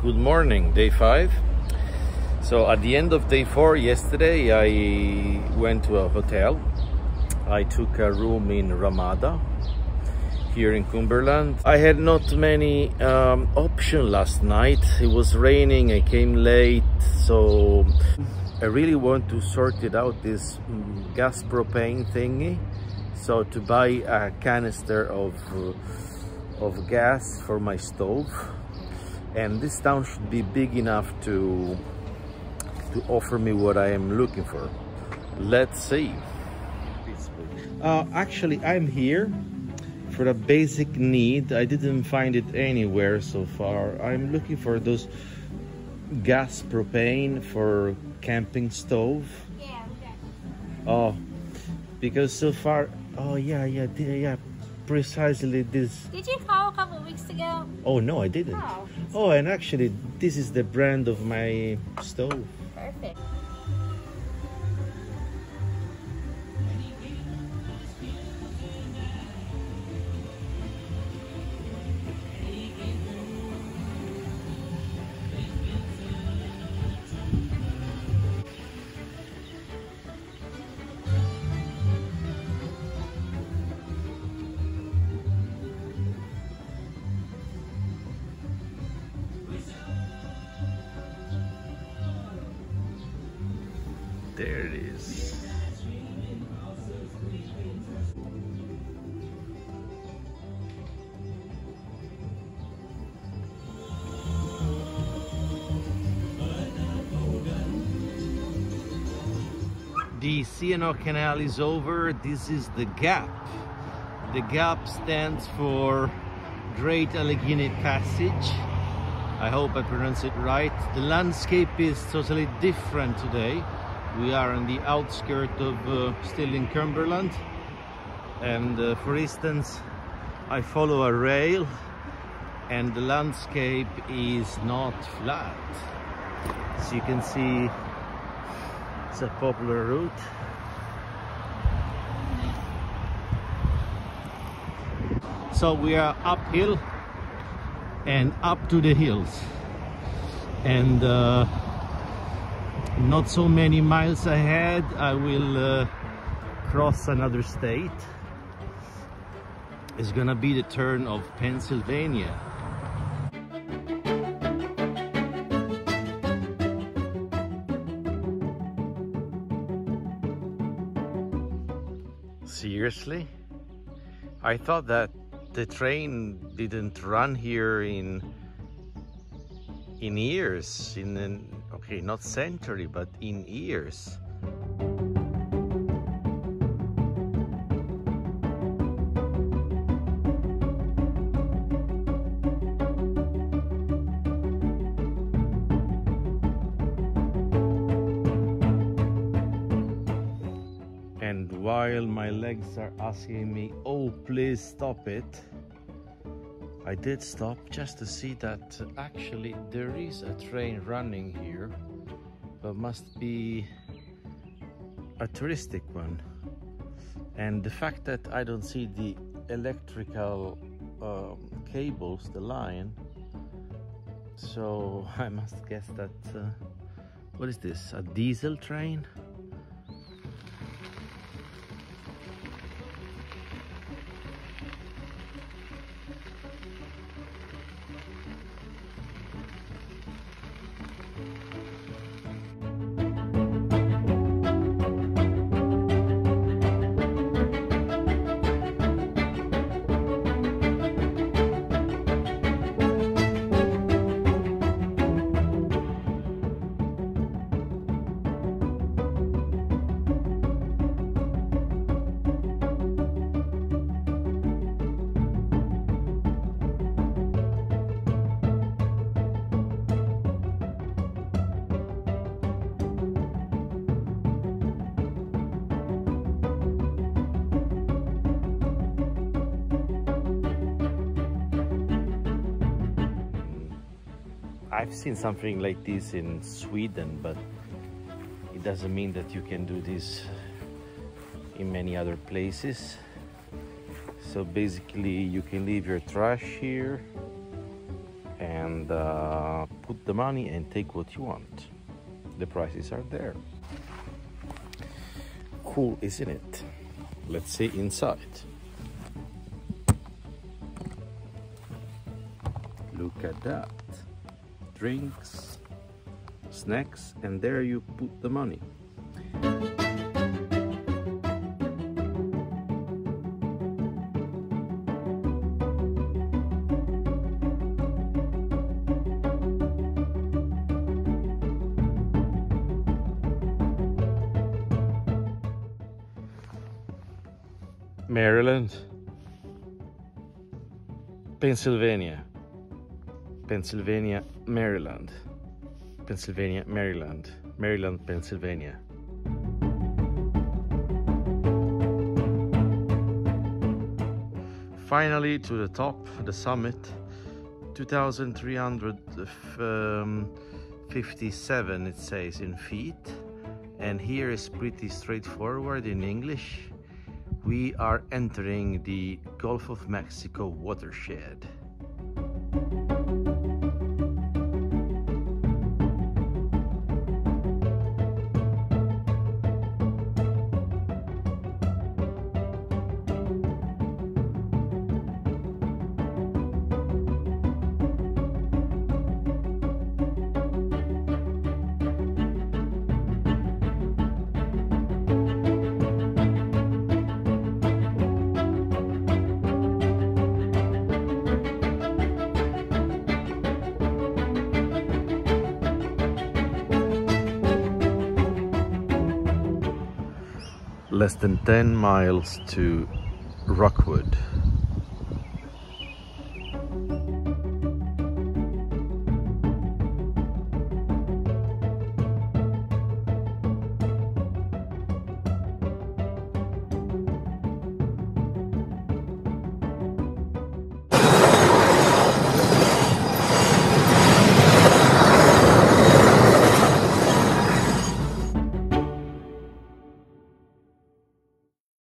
Good morning, day 5. So at the end of day 4 yesterday, I went to a hotel. I took a room in Ramada, here in Cumberland. I had not many options last night. It was raining, I came late, so I really want to sort it out, this gas propane thingy. So to buy a canister of gas for my stove, and this town should be big enough to offer me what I am looking for. Let's see. Actually, I'm here for a basic need. I didn't find it anywhere so far. I'm looking for those gas propane for camping stove. Yeah. Oh, because so far, oh yeah. Precisely this. Did you call a couple of weeks ago? Oh no, I didn't. Oh. Oh, and actually this is the brand of my stove. Perfect. There it is. The CNO Canal is over. This is the GAP. The GAP stands for Great Allegheny Passage. I hope I pronounced it right. The landscape is totally different today. We are on the outskirts of, still in Cumberland, and for instance, I follow a rail and the landscape is not flat. As you can see, it's a popular route. So we are uphill and up to the hills, and not so many miles ahead, I will cross another state. It's gonna be the turn of Pennsylvania. Seriously? I thought that the train didn't run here in years, okay, not century, but in years. And while my legs are asking me, oh, please stop it, I did stop just to see that actually there is a train running here, but must be a touristic one. And the fact that I don't see the electrical cables, the line, so I must guess that, what is this, a diesel train? I've seen something like this in Sweden, but it doesn't mean that you can do this in many other places. So basically you can leave your trash here and put the money and take what you want. The prices are there. Cool, isn't it? Let's see inside. Look at that. Drinks, snacks, and there you put the money. Maryland, Pennsylvania, Maryland, Maryland, Pennsylvania. Finally to the top, the summit, 2,357 it says in feet, and here is pretty straightforward in English. We are entering the Gulf of Mexico watershed. Less than 10 miles to Rockwood.